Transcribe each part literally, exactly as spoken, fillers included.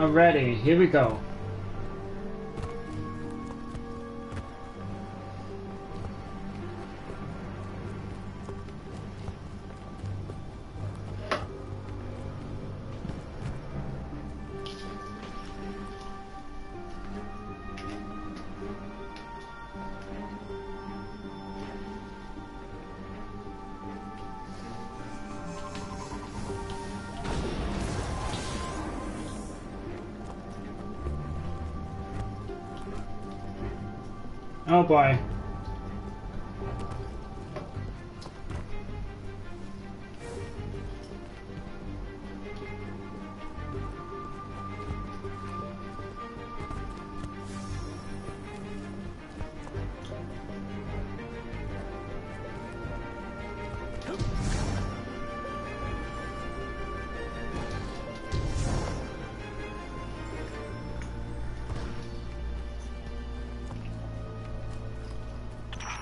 I'm ready. Here we go. Oh boy.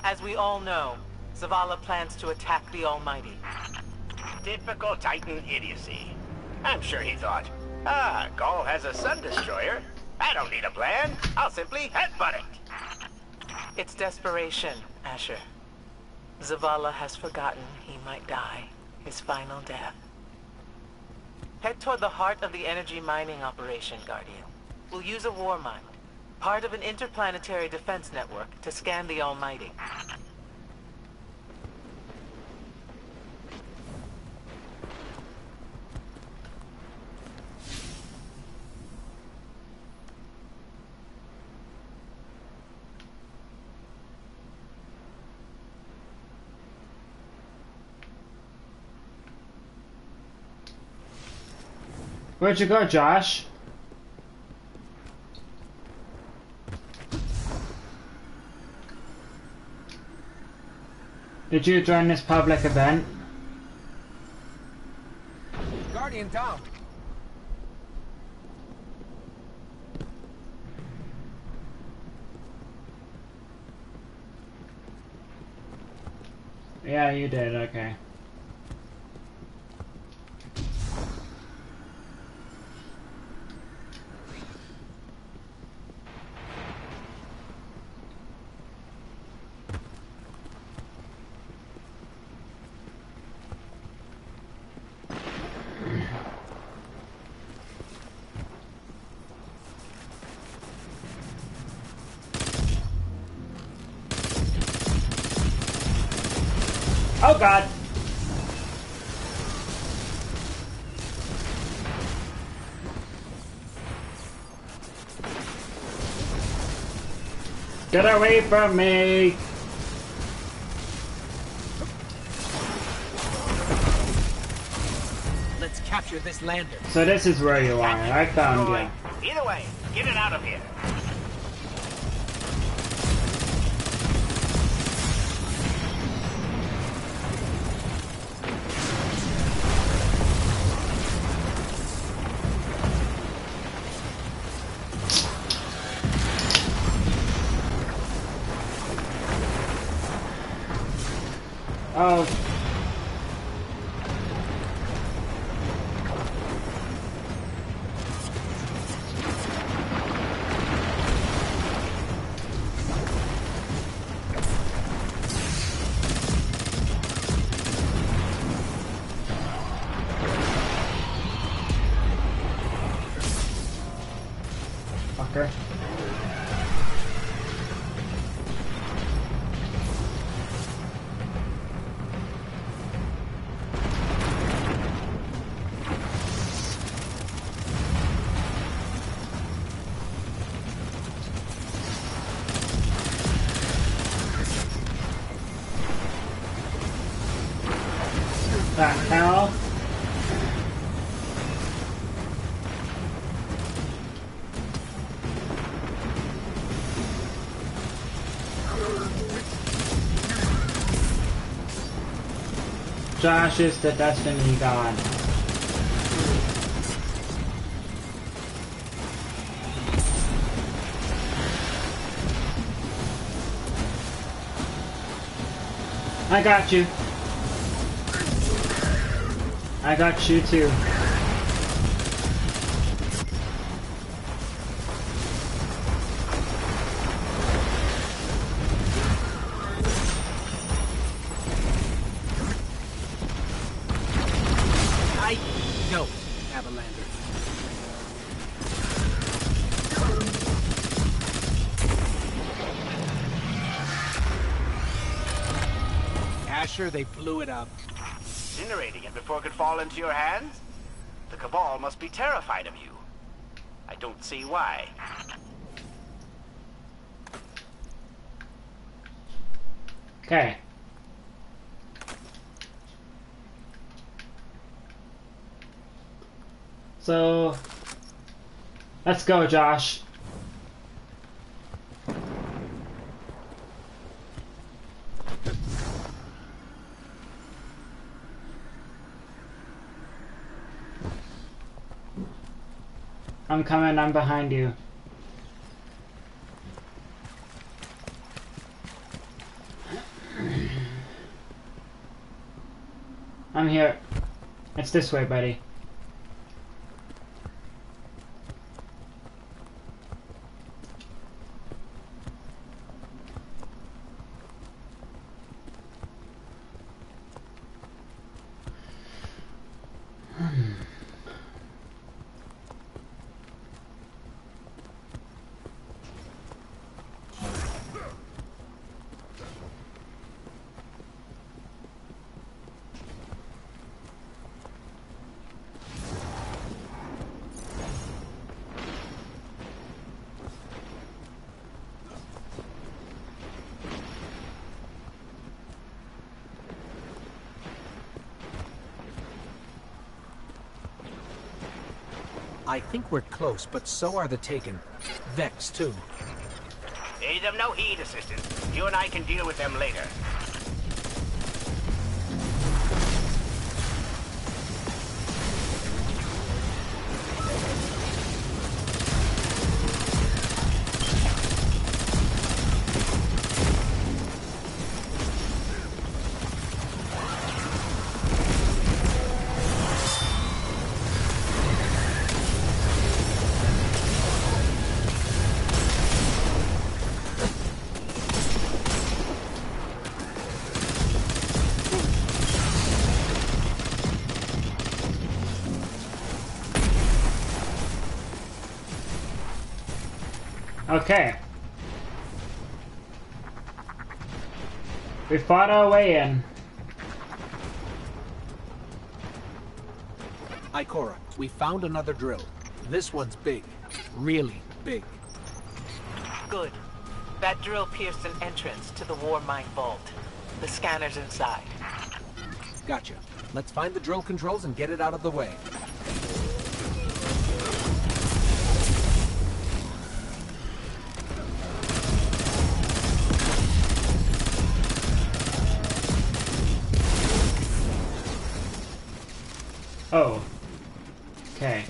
As we all know, Zavala plans to attack the Almighty. Typical Titan idiocy. I'm sure he thought, ah, Ghaul has a sun destroyer. I don't need a plan. I'll simply headbutt it. It's desperation, Asher. Zavala has forgotten he might die, his final death. Head toward the heart of the energy mining operation, Guardian. We'll use a warmind, part of an interplanetary defense network, to scan the Almighty. Where'd you go, Josh? Did you join this public event? Guardian down. Yeah, you did, okay. Oh God. Get away from me. Let's capture this lander. So this is where you are. I found you. Either way, get it out of here. Oh. Fucker. That hell. Josh is the destiny god. I got you. I got you too. Asher, they blew it up. Incinerating it before it could fall into your hands? The Cabal must be terrified of you. I don't see why. Okay. So, let's go, Josh. I'm coming, I'm behind you. I'm here. It's this way, buddy. I think we're close, but so are the Taken. Vex, too. Pay them no heed, Assistant. You and I can deal with them later. Okay. We fought our way in. Ikora, we found another drill. This one's big. Really big. Good. That drill pierced an entrance to the Warmind Vault. The scanner's inside. Gotcha. Let's find the drill controls and get it out of the way. Oh. Okay.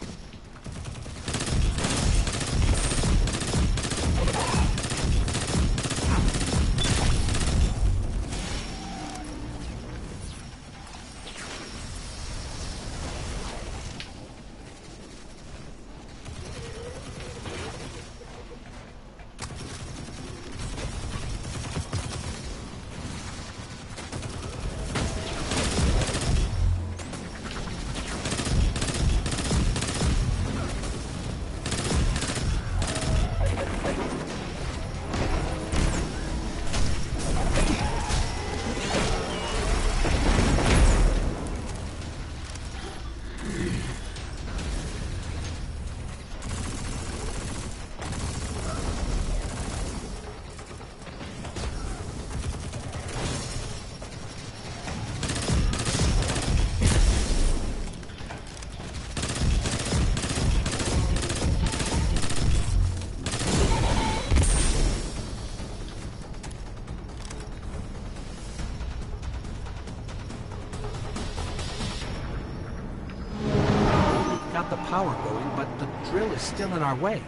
Power going, but the drill is still in our way.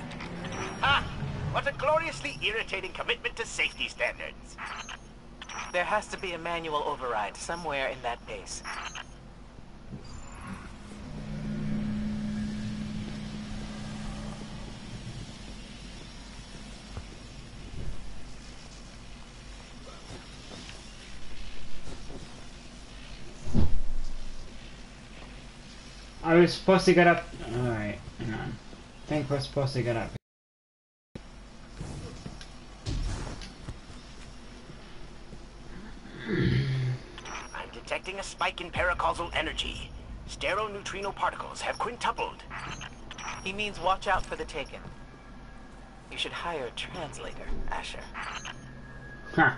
Ah! What a gloriously irritating commitment to safety standards. There has to be a manual override somewhere in that base. I was supposed to get up. Alright, hang on. I think we're supposed to get up. detecting a spike in paracausal energy. Sterile neutrino particles have quintupled. He means watch out for the Taken. You should hire a translator, Asher. Huh.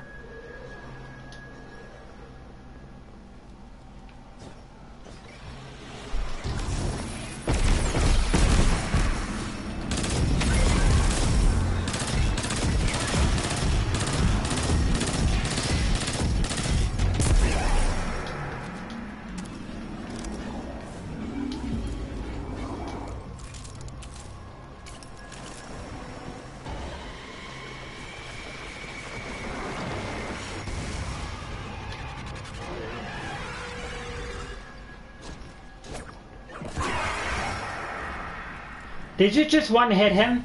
Did you just one hit him?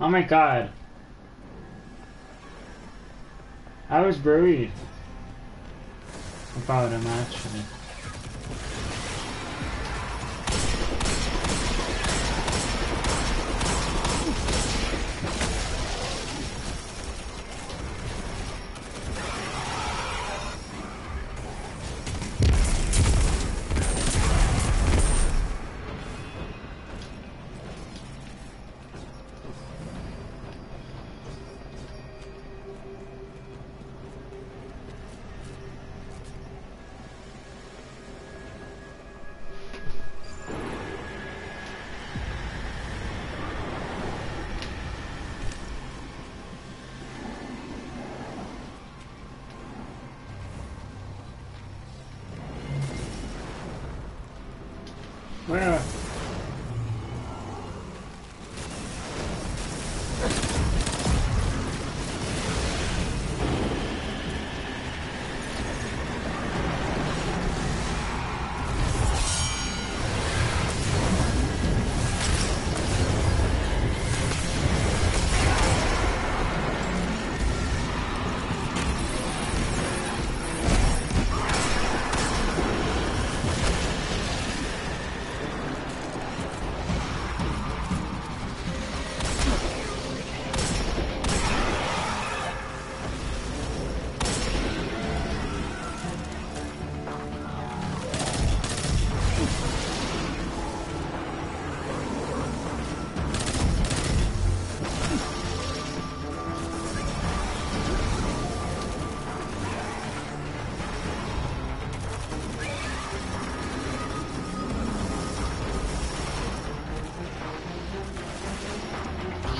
Oh my god. I was worried about him actually. Where?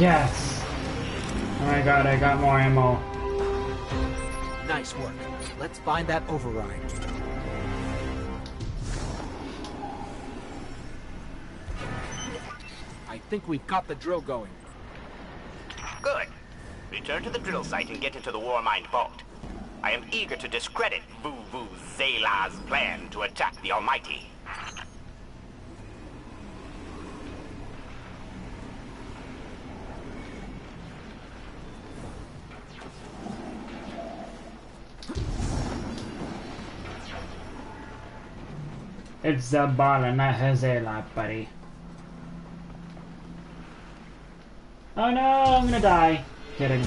Yes! Oh my god, I got more ammo. Nice work. Let's find that override. I think we've got the drill going. Good. Return to the drill site and get into the Warmind Vault. I am eager to discredit Vuvu Zela's plan to attack the Almighty. It's Zavala, not Hazela, buddy. Oh no, I'm gonna die. Kidding.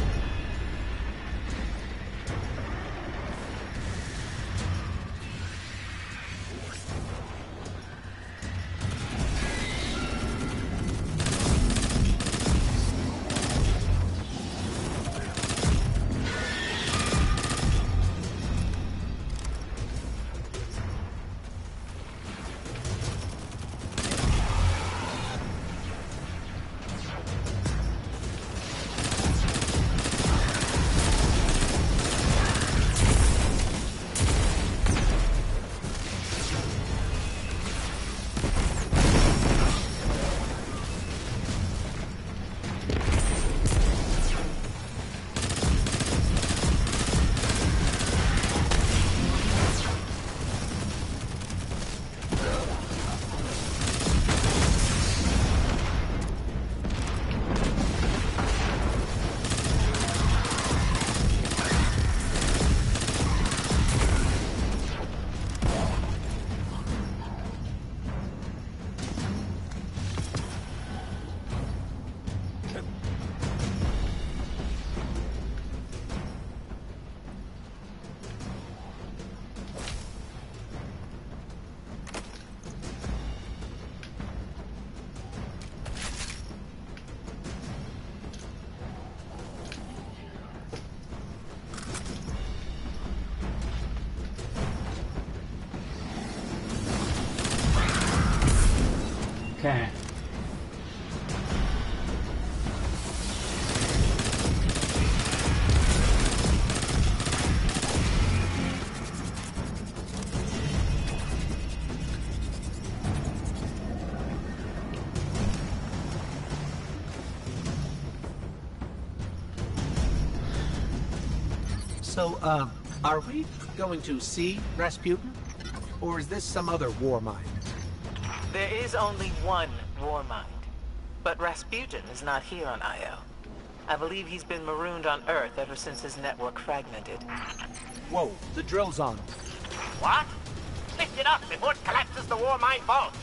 So, uh, are we going to see Rasputin? Or is this some other Warmind? There is only one Warmind. But Rasputin is not here on Io. I believe he's been marooned on Earth ever since his network fragmented. Whoa, the drill's on. What? Lift it up before it collapses the Warmind Vault!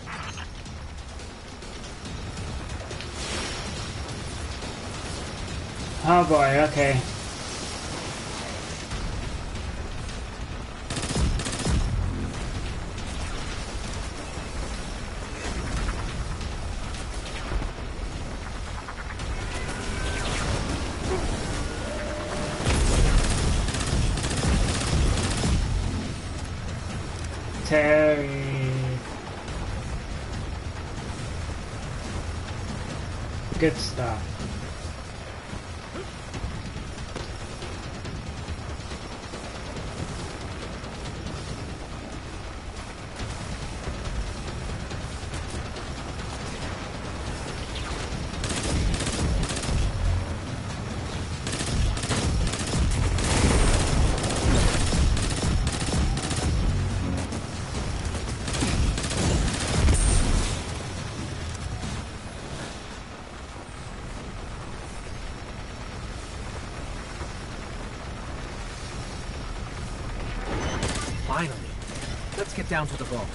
Oh boy, okay. Terry. Good stuff. Down to the vault.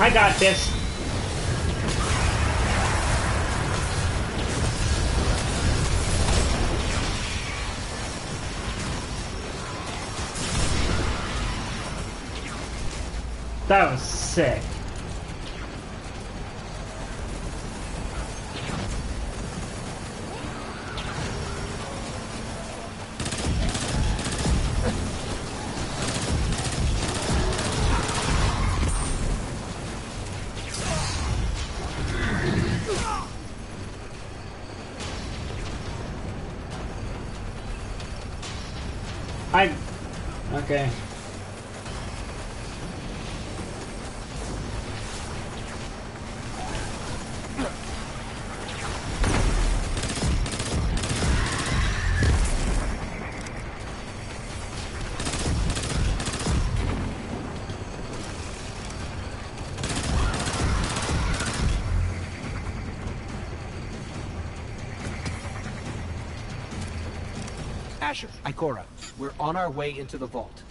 I got this. That was sick. I... Okay. Asher, Ikora, we're on our way into the vault.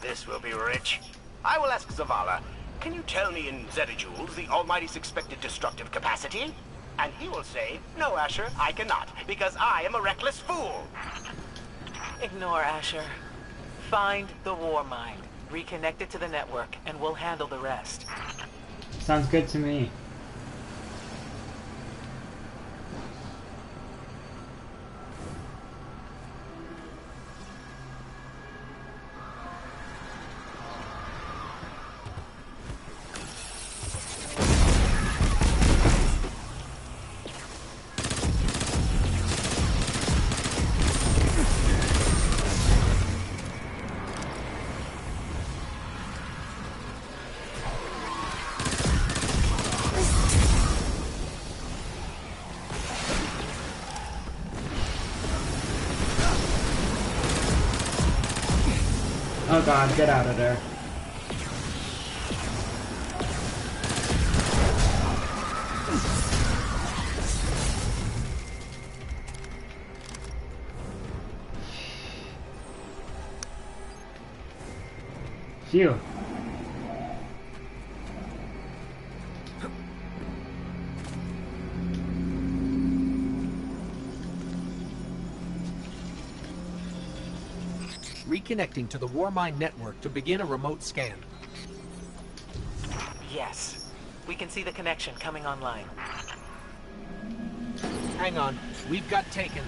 This will be rich. I will ask Zavala, can you tell me in Zeta Jewels the Almighty's expected destructive capacity? And he will say, no Asher, I cannot, because I am a reckless fool. Ignore Asher. Find the Warmind, reconnect it to the network, and we'll handle the rest. Sounds good to me. Oh god, get out of there. Phew. Reconnecting to the Warmind network to begin a remote scan. Yes. We can see the connection coming online. Hang on. We've got Taken.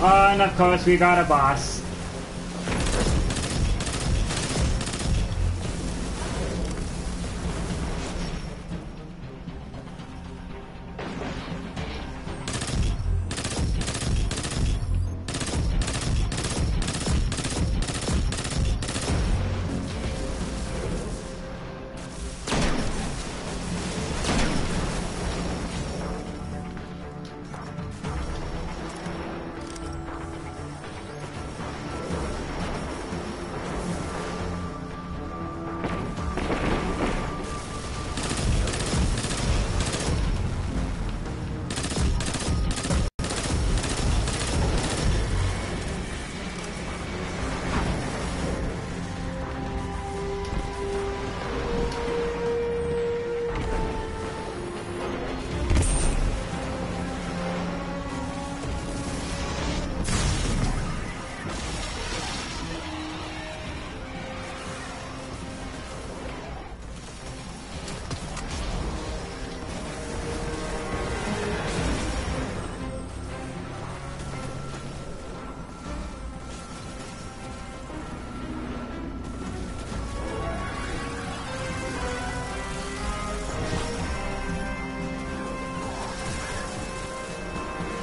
Uh, and of course we got a boss.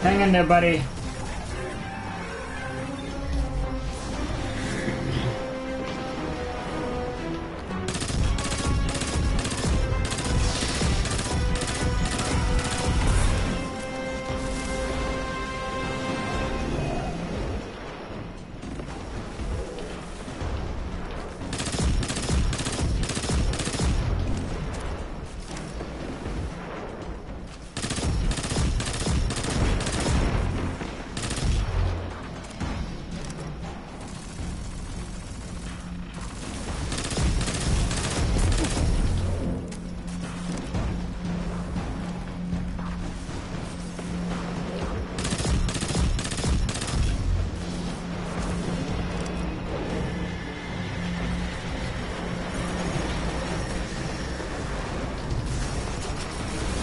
Hang in there, buddy.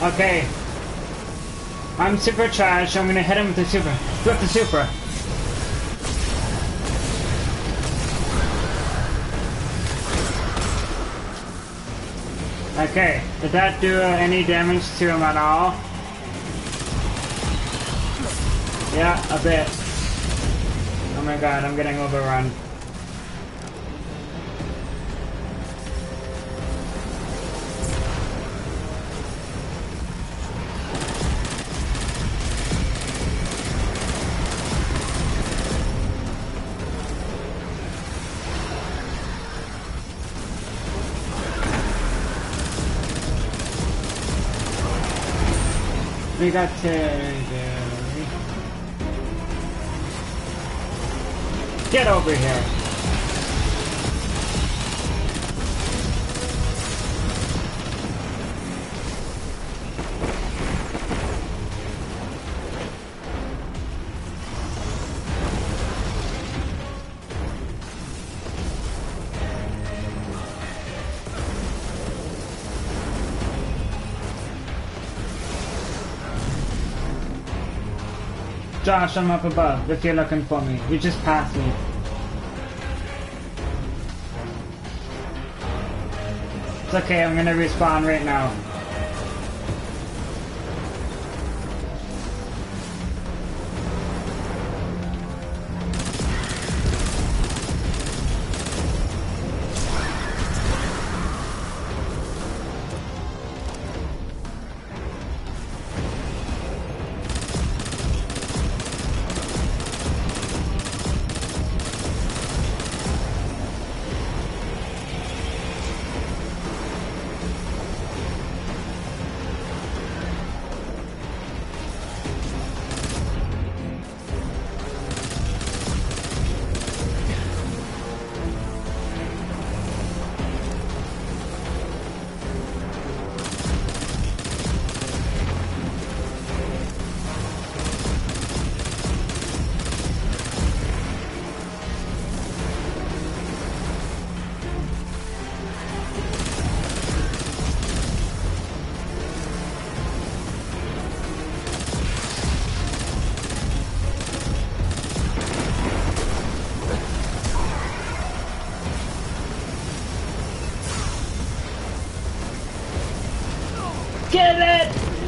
Okay, I'm supercharged. I'm gonna hit him with the super. Flip the super. Okay, did that do uh, any damage to him at all? Yeah, a bit. Oh my god, I'm getting overrun. We got to uh, get over here. Josh, I'm up above, if you're looking for me. You just passed me. It's okay, I'm gonna respawn right now.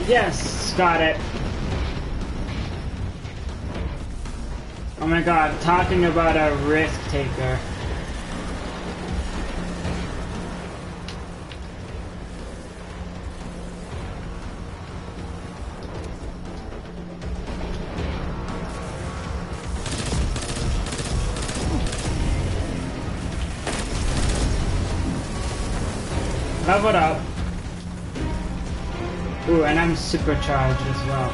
Yes, got it. Oh my god, talking about a risk taker. Level up. Ooh, and I'm supercharged as well.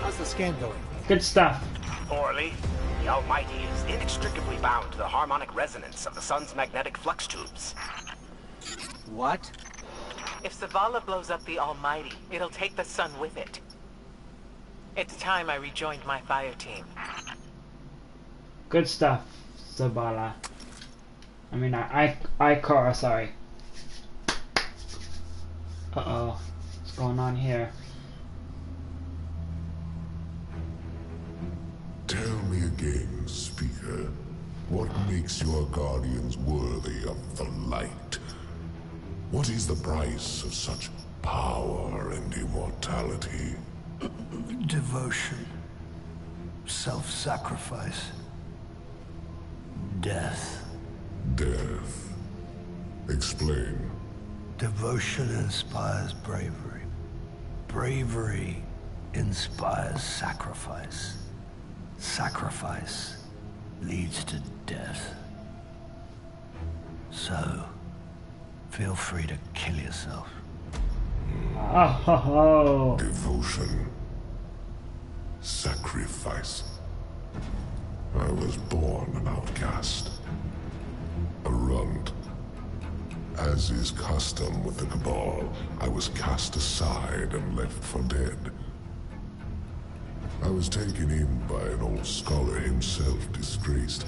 How's the scan going? Good stuff. Orally, the Almighty is inextricably bound to the harmonic resonance of the sun's magnetic flux tubes. What? If Zavala blows up the Almighty, it'll take the sun with it. It's time I rejoined my fire team. Good stuff, Zavala. I mean, I... I... Ikora, sorry. Uh-oh. What's going on here? again, Speaker. What makes your Guardians worthy of the light? What is the price of such power and immortality? Devotion. Self-sacrifice. Death. Death. Explain. Devotion inspires bravery. Bravery inspires sacrifice. Sacrifice leads to death. So, feel free to kill yourself. Oh. Devotion. Sacrifice. I was born an outcast. A runt. As is custom with the Cabal, I was cast aside and left for dead. I was taken in by an old scholar himself disgraced,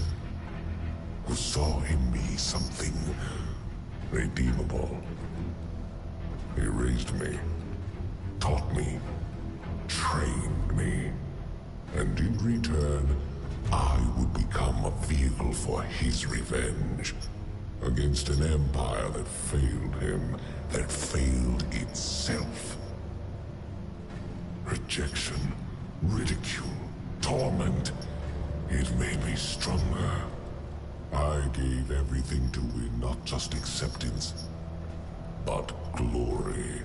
who saw in me something redeemable. He raised me, taught me, trained me, and in return, I would become a vehicle for his revenge against an empire that failed him, that failed itself. Rejection, ridicule, torment, it made me stronger. I gave everything to win not just acceptance, but glory.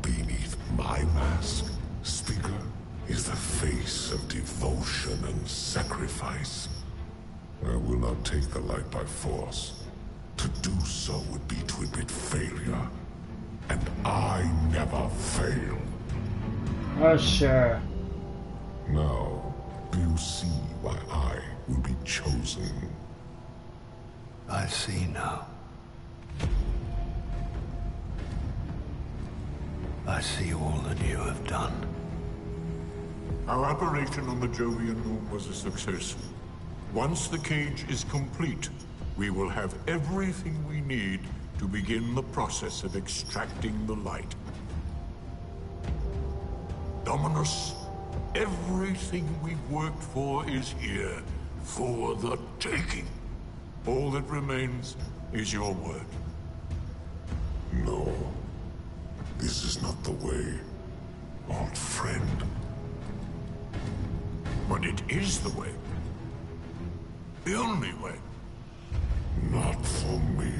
Beneath my mask, Speaker, is the face of devotion and sacrifice. I will not take the light by force. To do so would be to admit failure. And I never fail. Oh, sure. Now, do you see why I will be chosen? I see now. I see all that you have done. Our operation on the Jovian moon was a success. Once the cage is complete, we will have everything we need to begin the process of extracting the light. Dominus, everything we've worked for is here, for the taking. All that remains is your word. No, this is not the way, old friend. But it is the way. The only way. Not for me.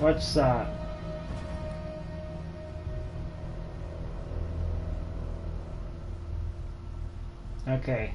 What's that? Okay.